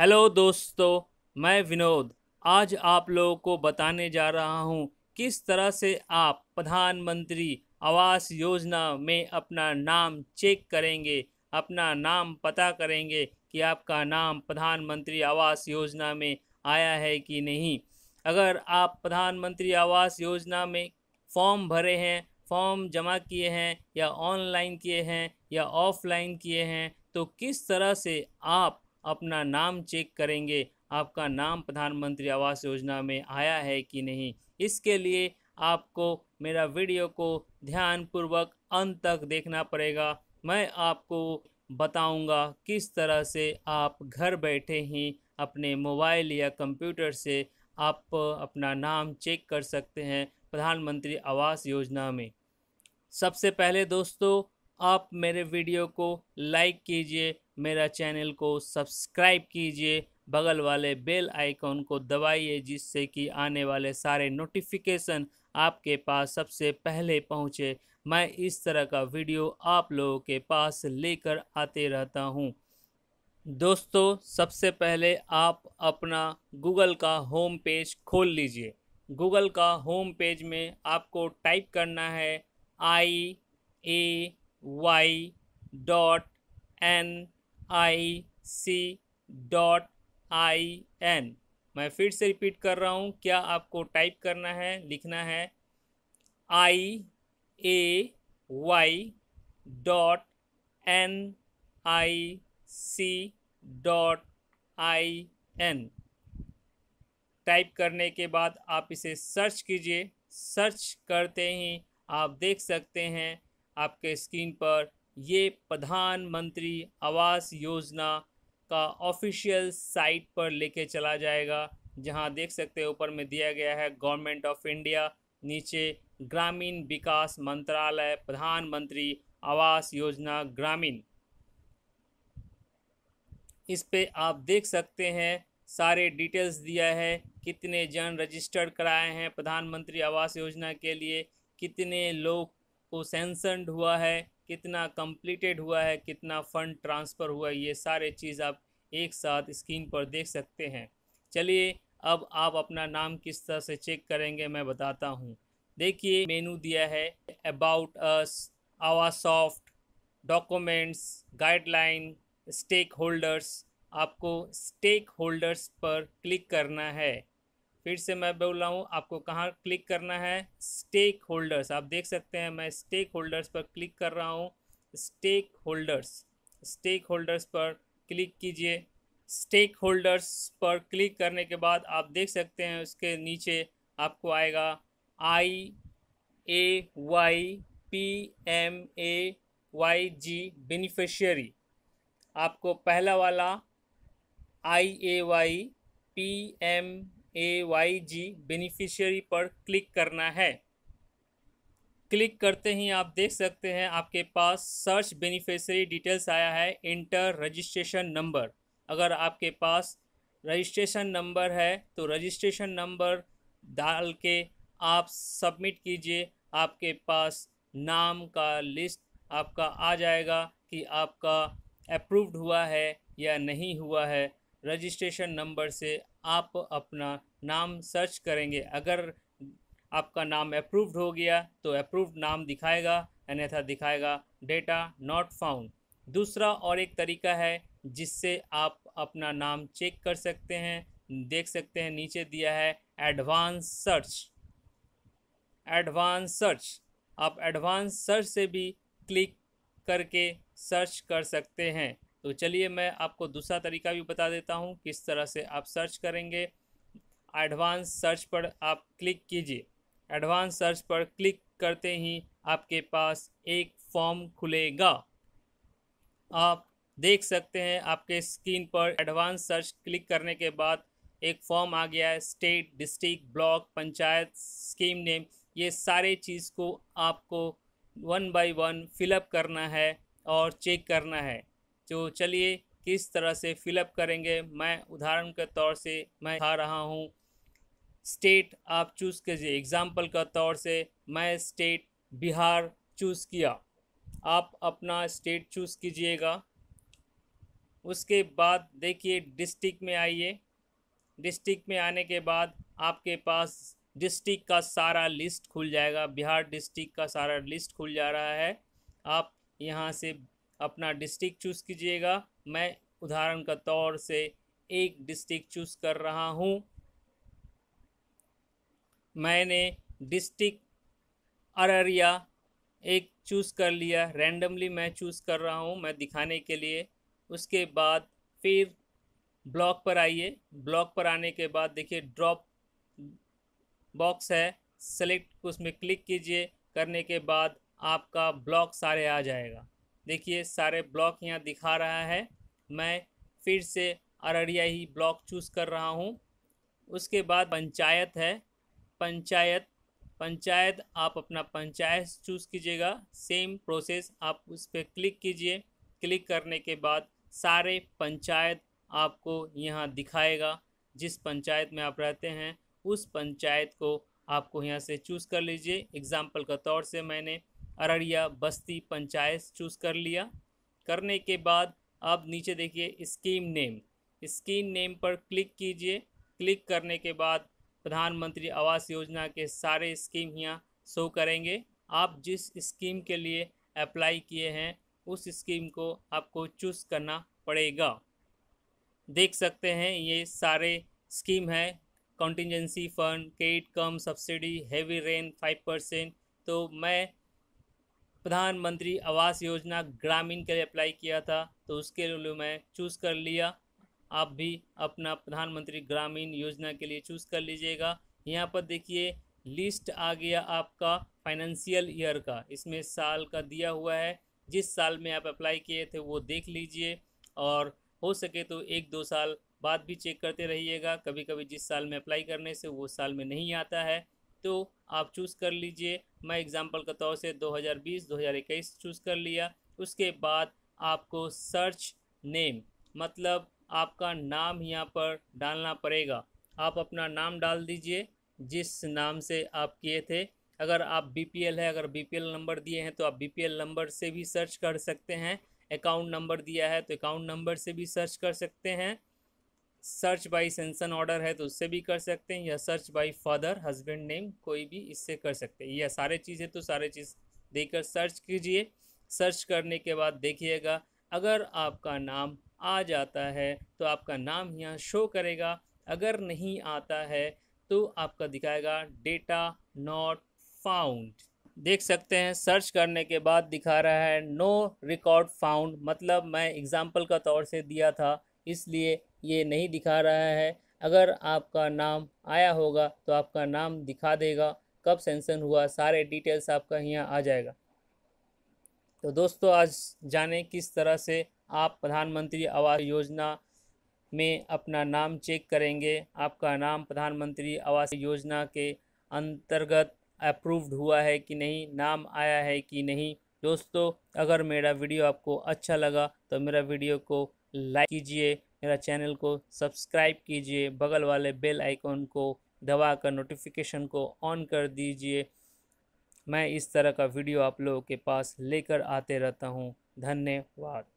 Hello दोस्तों, मैं विनोद आज आप लोगों को बताने जा रहा हूं किस तरह से आप प्रधानमंत्री आवास योजना में अपना नाम चेक करेंगे, अपना नाम पता करेंगे कि आपका नाम प्रधानमंत्री आवास योजना में आया है कि नहीं। अगर आप प्रधानमंत्री आवास योजना में फॉर्म भरे हैं, फॉर्म जमा किए हैं या ऑनलाइन किए हैं या ऑफलाइन किए हैं, तो किस तरह से आप अपना नाम चेक करेंगे, आपका नाम प्रधानमंत्री आवास योजना में आया है कि नहीं। इसके लिए आपको मेरा वीडियो को ध्यानपूर्वक अंत तक देखना पड़ेगा। मैं आपको बताऊंगा किस तरह से आप घर बैठे ही अपने मोबाइल या कंप्यूटर से आप अपना नाम चेक कर सकते हैं प्रधानमंत्री आवास योजना में। सबसे पहले दोस्तों, आप मेरे वीडियो को लाइक कीजिए, मेरा चैनल को सब्सक्राइब कीजिए, बगल वाले बेल आइकॉन को दबाइए जिससे कि आने वाले सारे नोटिफिकेशन आपके पास सबसे पहले पहुंचे। मैं इस तरह का वीडियो आप लोगों के पास लेकर आते रहता हूं। दोस्तों, सबसे पहले आप अपना गूगल का होम पेज खोल लीजिए। गूगल का होम पेज में आपको टाइप करना है IAY.NIC.IN। मैं फिर से रिपीट कर रहा हूँ, क्या आपको टाइप करना है, लिखना है IAY.NIC.IN। टाइप करने के बाद आप इसे सर्च कीजिए। सर्च करते ही आप देख सकते हैं आपके स्क्रीन पर ये प्रधानमंत्री आवास योजना का ऑफिशियल साइट पर लेके चला जाएगा, जहां देख सकते हैं ऊपर में दिया गया है गवर्नमेंट ऑफ इंडिया, नीचे ग्रामीण विकास मंत्रालय, प्रधानमंत्री आवास योजना ग्रामीण। इस पे आप देख सकते हैं सारे डिटेल्स दिया है, कितने जन रजिस्टर्ड कराए हैं प्रधानमंत्री आवास योजना के लिए, कितने लोग को सैंक्शनड हुआ है, कितना कंप्लीटेड हुआ है, कितना फ़ंड ट्रांसफ़र हुआ है, ये सारे चीज़ आप एक साथ स्क्रीन पर देख सकते हैं। चलिए अब आप अपना नाम किस तरह से चेक करेंगे मैं बताता हूँ। देखिए मेनू दिया है about us, Awaas soft, documents, guideline, stakeholders. आपको स्टेक होल्डर्स पर क्लिक करना है। फिर से मैं बोल रहा हूँ, आपको कहाँ क्लिक करना है, स्टेक होल्डर्स। आप देख सकते हैं मैं स्टेक होल्डर्स पर क्लिक कर रहा हूँ। स्टेक होल्डर्स पर क्लिक कीजिए। स्टेक होल्डर्स पर क्लिक करने के बाद आप देख सकते हैं उसके नीचे आपको आएगा IAY PMAYG बेनिफिशियरी। आपको पहला वाला IAY PMAYG बेनिफिशियरी पर क्लिक करना है। क्लिक करते ही आप देख सकते हैं आपके पास सर्च बेनिफिशियरी डिटेल्स आया है, इंटर रजिस्ट्रेशन नंबर। अगर आपके पास रजिस्ट्रेशन नंबर है तो रजिस्ट्रेशन नंबर डाल के आप सबमिट कीजिए। आपके पास नाम का लिस्ट आपका आ जाएगा कि आपका अप्रूव्ड हुआ है या नहीं हुआ है। रजिस्ट्रेशन नंबर से आप अपना नाम सर्च करेंगे। अगर आपका नाम अप्रूव्ड हो गया तो अप्रूव्ड नाम दिखाएगा, अन्यथा दिखाएगा डेटा नॉट फाउंड। दूसरा और एक तरीका है जिससे आप अपना नाम चेक कर सकते हैं, देख सकते हैं नीचे दिया है एडवांस सर्च। आप एडवांस सर्च से भी क्लिक करके सर्च कर सकते हैं। तो चलिए मैं आपको दूसरा तरीका भी बता देता हूं किस तरह से आप सर्च करेंगे। एडवांस सर्च पर आप क्लिक कीजिए। एडवांस सर्च पर क्लिक करते ही आपके पास एक फॉर्म खुलेगा। आप देख सकते हैं आपके स्क्रीन पर एडवांस सर्च क्लिक करने के बाद एक फॉर्म आ गया है। State, district, block, panchayat, scheme name, ये सारे चीज़ को आपको 1 बाय 1 फिलअप करना है और चेक करना है। तो चलिए किस तरह से फिलअप करेंगे, मैं उदाहरण के तौर से मैं दिखा रहा हूँ। स्टेट आप चूज़ कीजिए। एग्ज़ाम्पल के तौर से मैं स्टेट बिहार चूज़ किया। आप अपना स्टेट चूज़ कीजिएगा। उसके बाद देखिए डिस्ट्रिक्ट में आइए। डिस्ट्रिक्ट में आने के बाद आपके पास डिस्ट्रिक्ट का सारा लिस्ट खुल जाएगा। बिहार डिस्ट्रिक्ट का सारा लिस्ट खुल जा रहा है। आप यहाँ से अपना डिस्ट्रिक्ट चूज़ कीजिएगा। मैं उदाहरण के तौर से एक डिस्ट्रिक्ट चूज़ कर रहा हूँ। मैंने डिस्ट्रिक्ट अररिया एक चूज़ कर लिया, रैंडमली मैं चूज़ कर रहा हूँ मैं दिखाने के लिए। उसके बाद फिर ब्लॉक पर आइए। ब्लॉक पर आने के बाद देखिए ड्रॉप बॉक्स है, सेलेक्ट उसमें क्लिक कीजिए। करने के बाद आपका ब्लॉक सारे आ जाएगा। देखिए सारे ब्लॉक यहाँ दिखा रहा है। मैं फिर से अररिया ही ब्लॉक चूज़ कर रहा हूँ। उसके बाद पंचायत है। पंचायत आप अपना पंचायत चूज़ कीजिएगा। सेम प्रोसेस, आप उस पर क्लिक कीजिए। क्लिक करने के बाद सारे पंचायत आपको यहाँ दिखाएगा। जिस पंचायत में आप रहते हैं उस पंचायत को आपको यहाँ से चूज़ कर लीजिए। एग्ज़ाम्पल के तौर से मैंने अररिया बस्ती पंचायत चूज़ कर लिया। करने के बाद अब नीचे देखिए स्कीम नेम, स्कीम नेम पर क्लिक कीजिए। क्लिक करने के बाद प्रधानमंत्री आवास योजना के सारे स्कीम यहाँ शो करेंगे। आप जिस स्कीम के लिए अप्लाई किए हैं उस स्कीम को आपको चूज़ करना पड़ेगा। देख सकते हैं ये सारे स्कीम है, contingency fund, credit cum subsidy, heavy rain 5%। तो मैं प्रधानमंत्री आवास योजना ग्रामीण के लिए अप्लाई किया था तो उसके लिए मैं चूज़ कर लिया। आप भी अपना प्रधानमंत्री ग्रामीण योजना के लिए चूज़ कर लीजिएगा। यहाँ पर देखिए लिस्ट आ गया आपका फाइनेंशियल ईयर का, इसमें साल का दिया हुआ है। जिस साल में आप अप्लाई किए थे वो देख लीजिए, और हो सके तो एक दो साल बाद भी चेक करते रहिएगा। कभी कभी जिस साल में अप्लाई करने से वो साल में नहीं आता है, तो आप चूज़ कर लीजिए। मैं एग्ज़ाम्पल के तौर से 2020-2021 चूज़ कर लिया। उसके बाद आपको सर्च नेम, मतलब आपका नाम यहाँ पर डालना पड़ेगा। आप अपना नाम डाल दीजिए जिस नाम से आप किए थे। अगर आप बीपीएल है, अगर बीपीएल नंबर दिए हैं तो आप बीपीएल नंबर से भी सर्च कर सकते हैं। अकाउंट नंबर दिया है तो अकाउंट नंबर से भी सर्च कर सकते हैं। सर्च बाय सेंशन ऑर्डर है तो उससे भी कर सकते हैं, या search by father, husband name, कोई भी इससे कर सकते हैं। या सारे चीज़ें तो सारे चीज़ देकर सर्च कीजिए। सर्च करने के बाद देखिएगा अगर आपका नाम आ जाता है तो आपका नाम यहाँ शो करेगा। अगर नहीं आता है तो आपका दिखाएगा डेटा नॉट फाउंड। देख सकते हैं सर्च करने के बाद दिखा रहा है नो रिकॉर्ड फाउंड, मतलब मैं एग्ज़ाम्पल का तौर से दिया था इसलिए ये नहीं दिखा रहा है। अगर आपका नाम आया होगा तो आपका नाम दिखा देगा, कब सेंशन हुआ, सारे डिटेल्स आपका यहाँ आ जाएगा। तो दोस्तों आज जाने किस तरह से आप प्रधानमंत्री आवास योजना में अपना नाम चेक करेंगे। आपका नाम प्रधानमंत्री आवास योजना के अंतर्गत अप्रूव्ड हुआ है कि नहीं, नाम आया है कि नहीं। दोस्तों अगर मेरा वीडियो आपको अच्छा लगा तो मेरा वीडियो को लाइक कीजिए, मेरा चैनल को सब्सक्राइब कीजिए, बगल वाले बेल आइकॉन को दबाकर नोटिफिकेशन को ऑन कर दीजिए। मैं इस तरह का वीडियो आप लोगों के पास लेकर आते रहता हूँ। धन्यवाद।